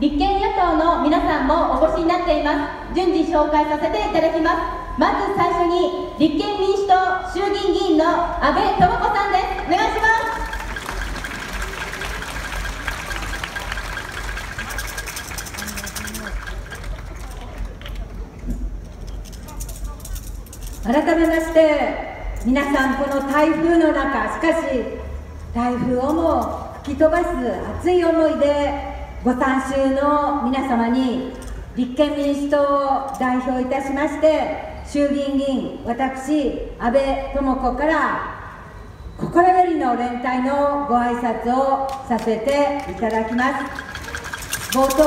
立憲野党の皆さんもお越しになっています。順次紹介させていただきます。まず最初に、立憲民主党衆議院議員の阿部智子さんです。お願いします。改めまして、皆さん、この台風の中、しかし、台風をも吹き飛ばす熱い思いで、ご参集の皆様に、立憲民主党を代表いたしまして、衆議院議員、私、阿部智子から、心よりの連帯のご挨拶をさせていただきます。冒頭、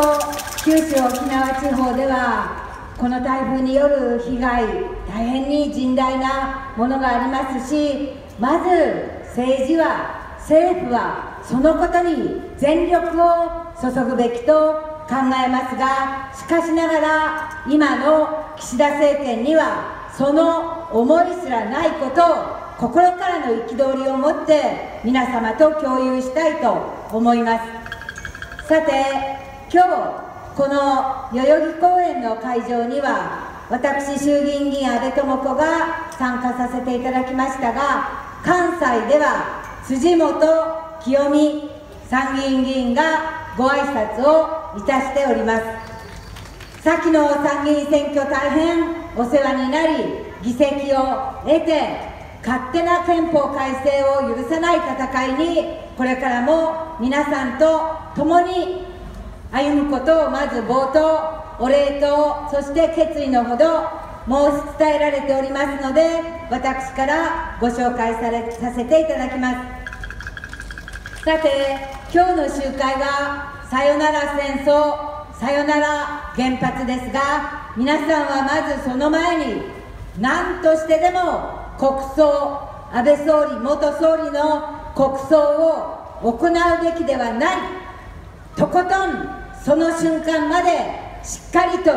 九州沖縄地方では、この台風による被害、大変に甚大なものがありますし、まず政府はそのことに全力を注ぐべきと考えますが、しかしながら今の岸田政権にはその思いすらないことを心からの憤りを持って皆様と共有したいと思います。さて、今日この代々木公園の会場には、私、衆議院議員、阿部智子が参加させていただきましたが、関西では辻元清美参議院議員がご挨拶をいたしております。先の参議院選挙、大変お世話になり、議席を得て、勝手な憲法改正を許さない戦いに、これからも皆さんと共に歩むことをまず冒頭、お礼と、そして決意のほど申し伝えられておりますので、私からご紹介させていただきます。さて、今日の集会は、さよなら戦争、さよなら原発ですが、皆さんはまずその前に、何としてでも国葬、安倍総理、元総理の国葬を行うべきではない、とことんその瞬間までしっかりと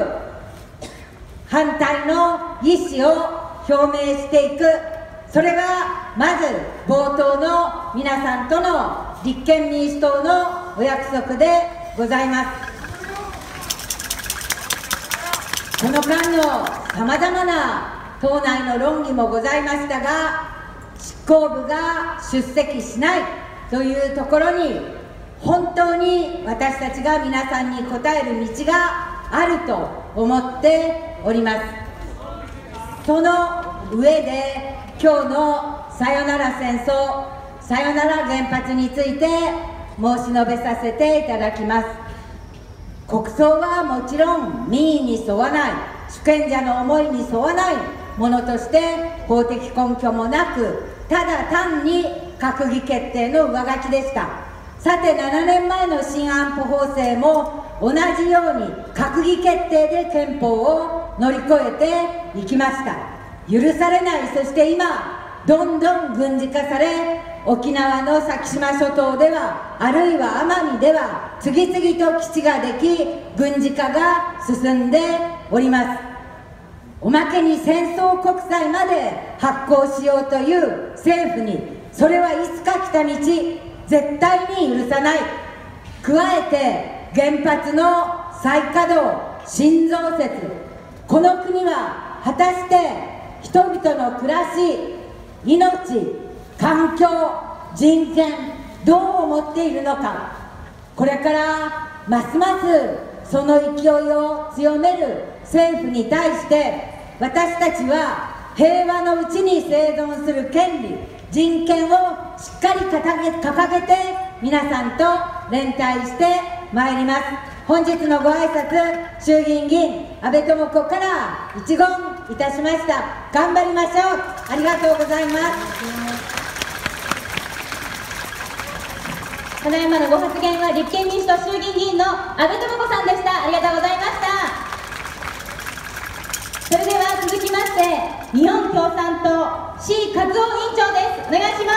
反対の意思を表明していく、それがまず冒頭の皆さんとの立憲民主党のお約束でございます。この間のさまざまな党内の論議もございましたが、執行部が出席しないというところに、本当に私たちが皆さんに応える道があると思っております。その上で、今日のさよなら戦争、さよなら原発について申し述べさせていただきます。国葬はもちろん民意に沿わない、主権者の思いに沿わないものとして、法的根拠もなく、ただ単に閣議決定の上書きでした。さて、7年前の新安保法制も同じように閣議決定で憲法を乗り越えていきました。許されない、そして今どんどん軍事化され、沖縄の先島諸島では、あるいは奄美では、次々と基地ができ、軍事化が進んでおります。おまけに戦争国債まで発行しようという政府に、それはいつか来た道、絶対に許さない。加えて、原発の再稼働、新増設、この国は果たして人々の暮らし、命、環境、人権、どう思っているのか。これからますますその勢いを強める政府に対して、私たちは平和のうちに生存する権利、人権をしっかり掲げて、皆さんと連帯してまいります。本日のご挨拶、衆議院議員、阿部智子から一言いたしました。頑張りましょう。ありがとうございます。ただいまのご発言は、立憲民主党衆議院議員の阿部智子さんでした。ありがとうございました。それでは続きまして、日本共産党志位和夫委員長です。お願いします。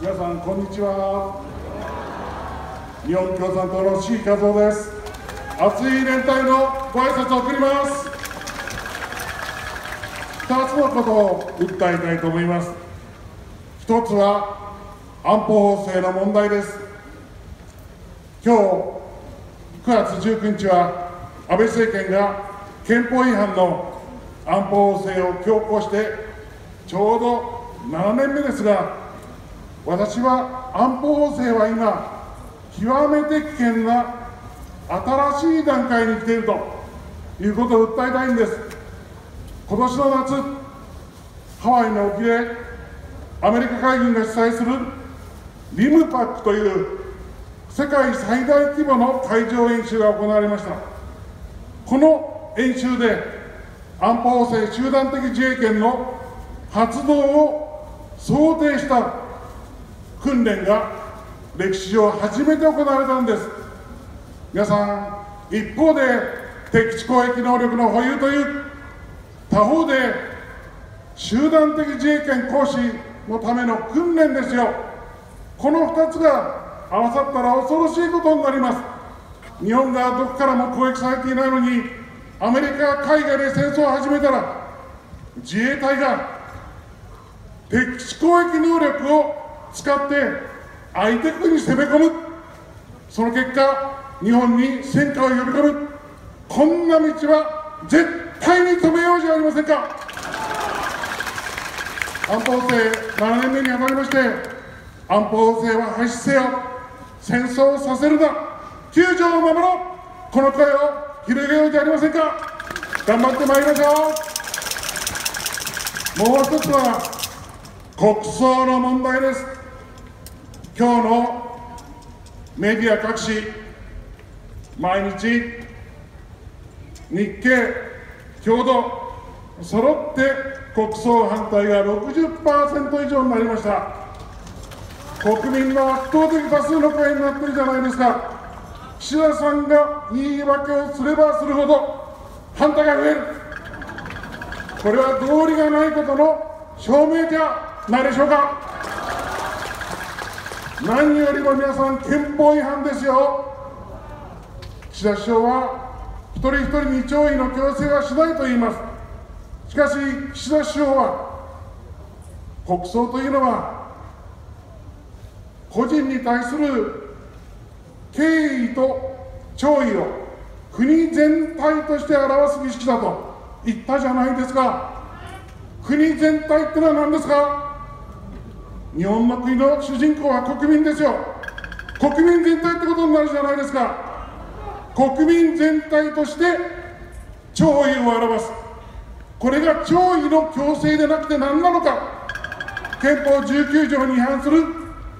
皆さん、こんにちは。日本共産党の志位和夫です。熱い連帯のご挨拶を送ります。2つのことを訴えたいと思います。1つは安保法制の問題です。今日9月19日は安倍政権が憲法違反の安保法制を強行してちょうど7年目ですが、私は安保法制は今極めて危険な新しい段階に来ているということを訴えたいんです。今年の夏、ハワイの沖でアメリカ海軍が主催するリムパックという世界最大規模の海上演習が行われました。この演習で安保法制集団的自衛権の発動を想定した訓練が歴史上初めて行われたんです。皆さん、一方で敵地攻撃能力の保有という、他方で集団的自衛権行使のための訓練ですよ。この2つが合わさったら恐ろしいことになります。日本がどこからも攻撃されていないのに、アメリカが海外で戦争を始めたら、自衛隊が敵地攻撃能力を使って相手国に攻め込む、その結果日本に戦火を呼び込む、こんな道は絶対に止めようじゃありませんか。安保法制7年目にあたりまして、安保法制は廃止せよ、戦争をさせるな、9条を守ろう、この声を広げようじゃありませんか。頑張ってまいりましょう。もう一つは国葬の問題です。今日のメディア各紙、毎日、日経、共同、揃って国葬反対が 60% 以上になりました。国民の圧倒的多数の会になってるじゃないですか。岸田さんが言い訳をすればするほど反対が増える。これは道理がないことの証明ではないでしょうか。何よりも皆さん、憲法違反ですよ。岸田首相は一人一人に弔意の強制はしないと言います。しかし岸田首相は、国葬というのは個人に対する敬意と弔意を国全体として表す儀式だと言ったじゃないですか。国全体ってのは何ですか。日本の国の主人公は国民ですよ。国民全体ってことになるじゃないですか。国民全体として弔意を表す、これが弔意の強制でなくて何なのか。憲法19条に違反する、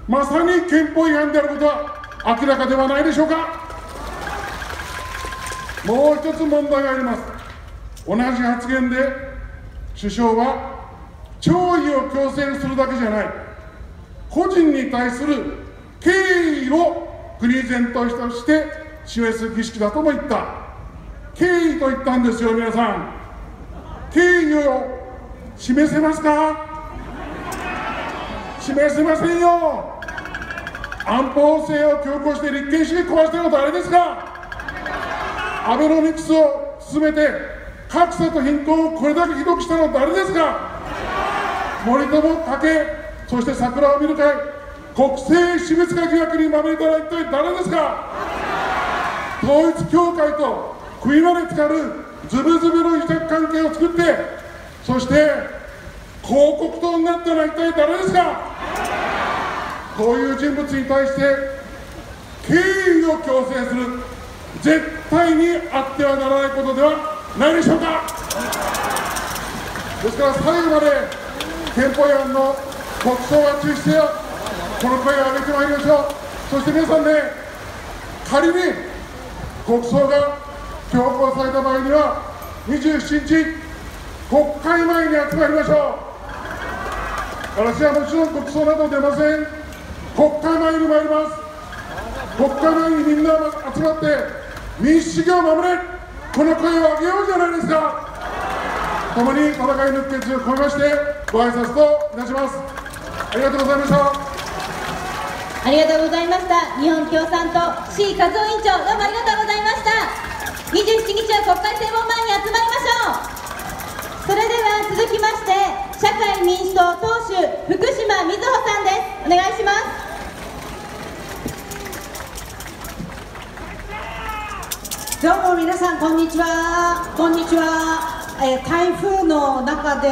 まさに憲法違反であることは明らかではないでしょうか。もう一つ問題があります。同じ発言で首相は弔意を強制するだけじゃない、個人に対する敬意を国全体として示す儀式だとも言った。敬意と言ったんですよ、皆さん。敬意を示せますか？示せませんよ。安保法制を強行して立憲主義壊したのは誰ですか？アベノミクスを進めて格差と貧困をこれだけひどくしたのは誰ですか？森友武、そして桜を見る会、国政私物化疑惑にまみれたら一体誰ですか。統一教会と食いまでつかるズブズブの癒着関係を作って、そして広告塔になったら一体誰ですか。こういう人物に対して敬意を強制する、絶対にあってはならないことではないでしょうか。ですから最後まで憲法違反の国葬は中止せよ、この声を上げてまいりましょう。そして皆さんね、仮に国葬が強行された場合には、27日、国会前に集まりましょう。私はもちろん国葬など出ません。国会前に参ります。国会前にみんな集まって民主主義を守れ、この声を上げようじゃないですか。共に戦いの決意を込めましてご挨拶といたします。ありがとうございました。ありがとうございました。日本共産党志位和夫委員長、どうもありがとうございました。27日は国会正門前に集まりましょう。それでは続きまして、社会民主党党首福島みずほさんです。お願いします。どうも皆さん、こんにちは。こんにちは。台風の中で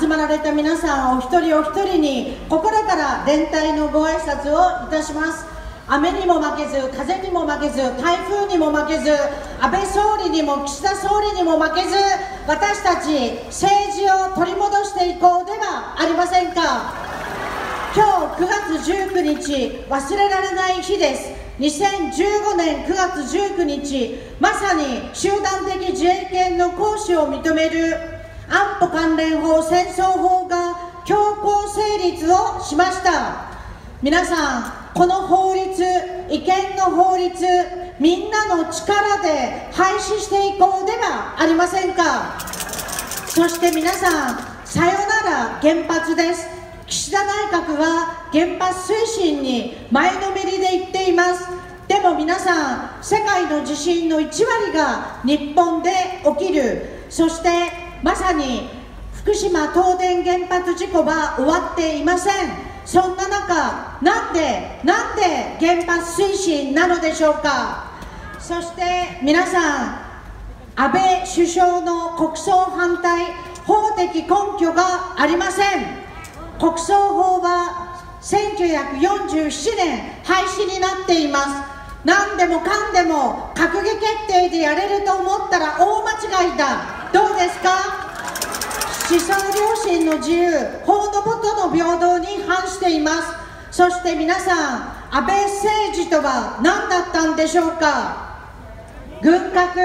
集まられた皆さん、お一人お一人に心から連帯のご挨拶をいたします。雨にも負けず、風にも負けず、台風にも負けず、安倍総理にも岸田総理にも負けず、私たち政治を取り戻していこうではありませんか。今日9月19日、忘れられない日です。2015年9月19日、まさに集団的自衛権の行使を認める安保関連法、戦争法が強行成立をしました。皆さん、この法律、違憲の法律、みんなの力で廃止していこうではありませんか。そして皆さん、さよなら原発です。岸田内閣は原発推進に前のめりで言っています。でも皆さん、世界の地震の1割が日本で起きる。そしてまさに福島東電原発事故は終わっていません。そんな中、なんで原発推進なのでしょうか。そして皆さん、安倍首相の国葬反対、法的根拠がありません。国葬法は1947年廃止になっています。何でもかんでも閣議決定でやれると思ったら大間違いだ。どうですか。思想良心の自由、法の下の平等に反しています。そして皆さん、安倍政治とは何だったんでしょうか。軍拡、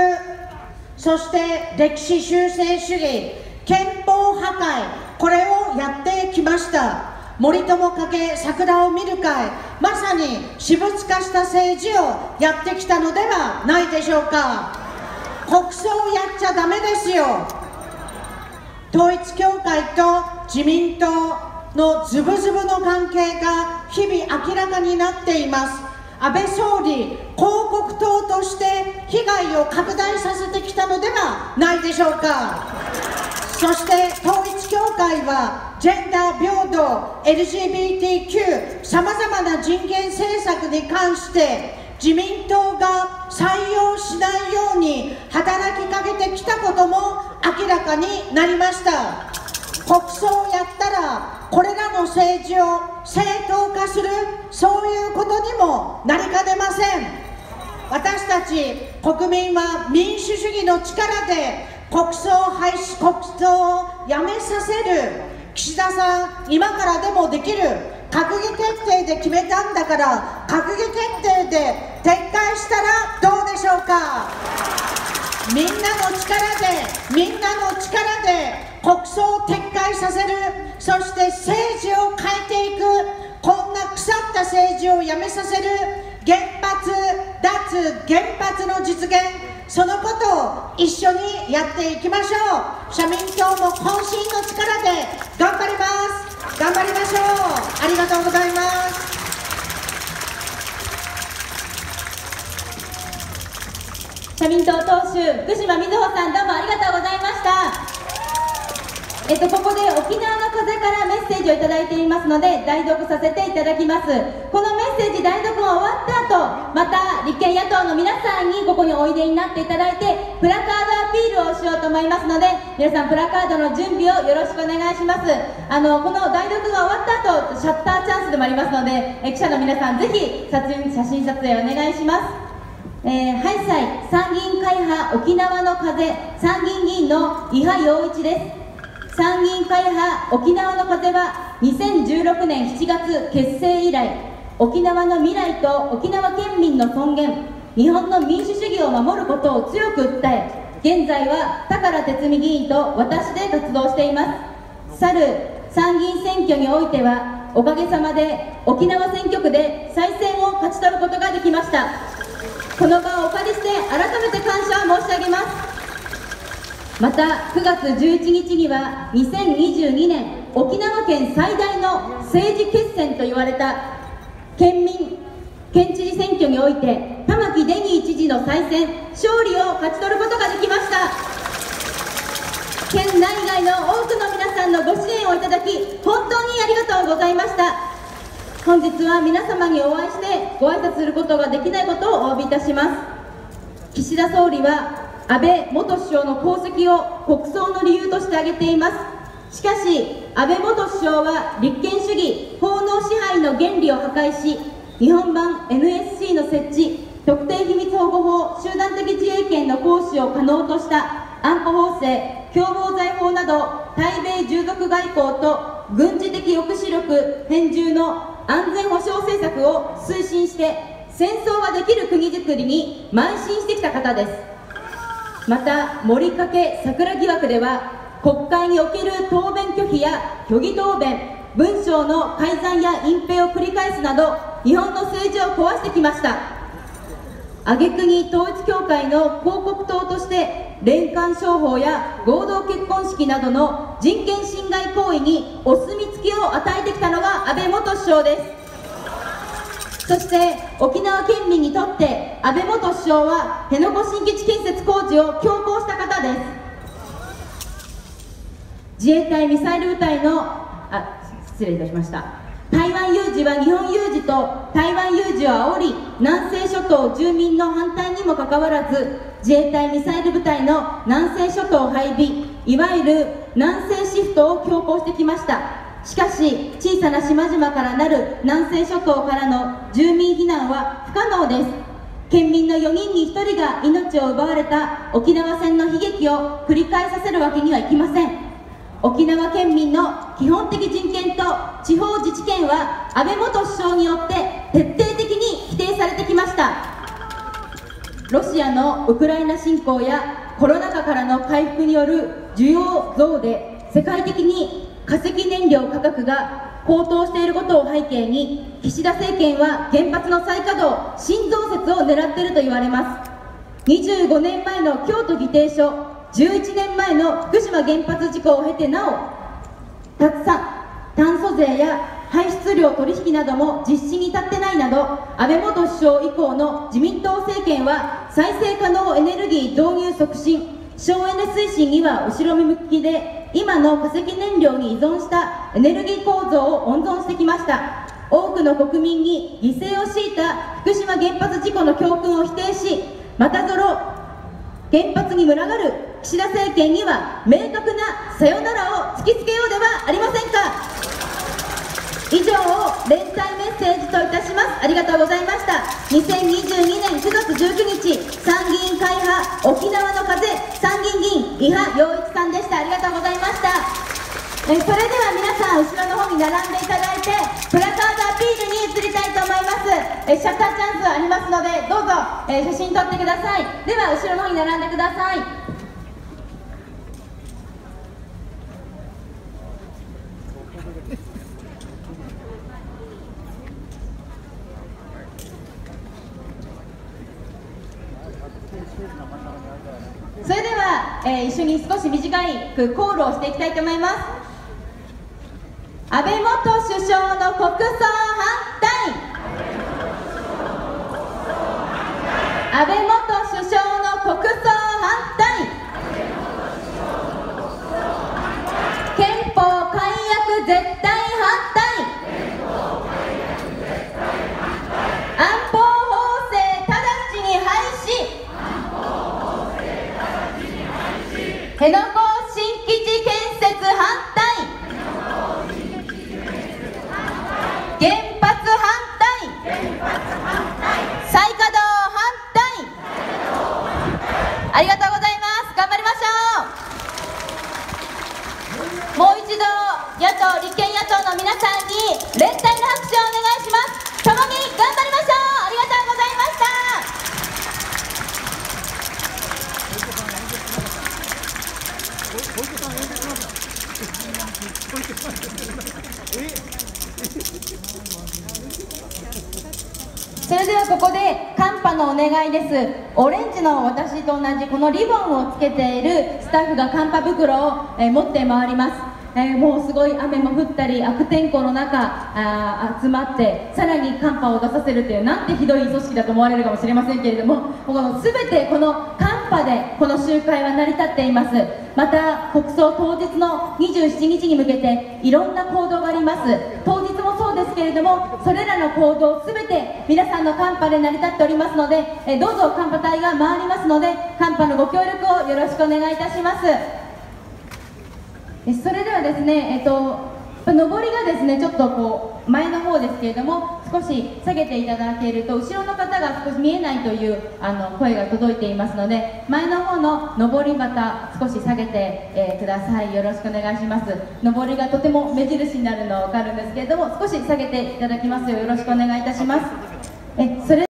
そして歴史修正主義、憲法破壊、これをやってきました。森友かけ桜を見る会、まさに私物化した政治をやってきたのではないでしょうか。国葬やっちゃダメですよ。統一教会と自民党のズブズブの関係が日々明らかになっています。安倍総理、広告塔として被害を拡大させてきたのではないでしょうか。そして統一教会はジェンダー平等、 LGBTQ、 さまざまな人権政策に関して自民党が採用しないように働きかけてきたことも明らかになりました。国葬をやったらこれらの政治を正当化する、そういうことにもなりかねません。私たち国民は民主主義の力で国葬廃止、国葬をやめさせる。岸田さん、今からでもできる。閣議決定で決めたんだから、閣議決定で撤回したらどうでしょうか。みんなの力で、みんなの力で国葬を撤回させる。そして政治を変えていく。こんな腐った政治をやめさせる。原発、脱原発の実現、そのことを一緒にやっていきましょう。社民党も渾身の力で頑張ります。頑張りましょう。ありがとうございます。社民党党首福島みずほさん、どうもありがとうございました。ここで沖縄の風からメッセージをいただいていますので、代読させていただきます。このメッセージ代読が終わった後、また立憲野党の皆さんにここにおいでになっていただいて、プラカードアピールをしようと思いますので、皆さんプラカードの準備をよろしくお願いします。この代読が終わった後、シャッターチャンスでもありますので、記者の皆さん、ぜひ写真撮影お願いします。はい、参議院会派沖縄の風、参議院議員の伊波陽一です。参議院会派沖縄の風は2016年7月結成以来、沖縄の未来と沖縄県民の尊厳、日本の民主主義を守ることを強く訴え、現在は高良哲美議員と私で活動しています。去る参議院選挙においては、おかげさまで沖縄選挙区で再選を勝ち取ることができました。この場をお借りして改めて感謝を申し上げます。また9月11日には2022年沖縄県最大の政治決戦と言われた県民、県知事選挙において玉城デニー知事の再選、勝利を勝ち取ることができました。県内外の多くの皆さんのご支援をいただき、本当にありがとうございました。本日は皆様にお会いしてご挨拶することができないことをお詫びいたします。岸田総理は安倍元首相の功績を国葬の理由として挙げています。しかし安倍元首相は立憲主義、法の支配の原理を破壊し、日本版 NSC の設置、特定秘密保護法、集団的自衛権の行使を可能とした安保法制、共謀罪法など対米従属外交と軍事的抑止力編纂の安全保障政策を推進して、戦争ができる国づくりに邁進してきた方です。また森掛桜疑惑では、国会における答弁拒否や虚偽答弁、文章の改ざんや隠蔽を繰り返すなど、日本の政治を壊してきました。挙句に統一教会の広告塔として霊感商法や合同結婚式などの人権侵害行為にお墨付きを与えてきたのが安倍元首相です。そして沖縄県民にとって安倍元首相は辺野古新基地建設工事を強行した方です。自衛隊ミサイル部隊の失礼いたしました。台湾有事は日本有事と台湾有事を煽り、南西諸島住民の反対にもかかわらず、自衛隊ミサイル部隊の南西諸島配備、いわゆる南西シフトを強行してきました。しかし小さな島々からなる南西諸島からの住民避難は不可能です。県民の4人に1人が命を奪われた沖縄戦の悲劇を繰り返させるわけにはいきません。沖縄県民の基本的人権と地方自治権は安倍元首相によって徹底的に否定されてきました。ロシアのウクライナ侵攻やコロナ禍からの回復による需要増で、世界的に化石燃料価格が高騰していることを背景に、岸田政権は原発の再稼働、新増設を狙っていると言われます。25年前の京都議定書、11年前の福島原発事故を経てなお、炭素税や排出量取引なども実施に至ってないなど、安倍元首相以降の自民党政権は再生可能エネルギー導入促進、省エネ推進には後ろ向きで、今の化石燃料に依存したエネルギー構造を温存してきました。多くの国民に犠牲を強いた福島原発事故の教訓を否定し、またぞろ原発に群がる岸田政権には明確なさよならを突きつけようではありませんか。以上を連帯メッセージといたします。ありがとうございました。2022年9月19日参議院会派沖縄の風参議院議員伊波陽一さんでした。ありがとうございました。それでは皆さん後ろの方に並んでいただいて、プラカードアピールに移りたいと思います。シャッターチャンスありますので、どうぞ写真撮ってください。では後ろの方に並んでください。それでは、一緒に少し短くコールをしていきたいと思います。安倍元首相の国葬反対、安倍元首相の国葬反対、憲法改悪絶対反対、辺野古新基地建設反対、原発反対、再稼働反対。ありがとうございます。頑張りましょう。もう一度野党、立憲野党の皆さんに連帯の拍手をお願いします。共に頑張りましょう。ありがとうございました。それではここでカンパのお願いです。オレンジの私と同じこのリボンをつけているスタッフがカンパ袋を持って回ります。もうすごい雨も降ったり悪天候の中集まってさらに寒波を出させるというなんてひどい組織だと思われるかもしれませんけれども、この全てこの寒波でこの集会は成り立っています。また国葬当日の27日に向けていろんな行動があります。当日もそうですけれども、それらの行動全て皆さんの寒波で成り立っておりますので、どうぞ寒波隊が回りますので寒波のご協力をよろしくお願いいたします。それではですね、上りがですねちょっとこう前の方ですけれども少し下げていただけると後ろの方が少し見えないという声が届いていますので、前の方の上りまた少し下げて、ください。よろしくお願いします。上りがとても目印になるのは分かるんですけれども、少し下げていただきますようよろしくお願いいたします。それ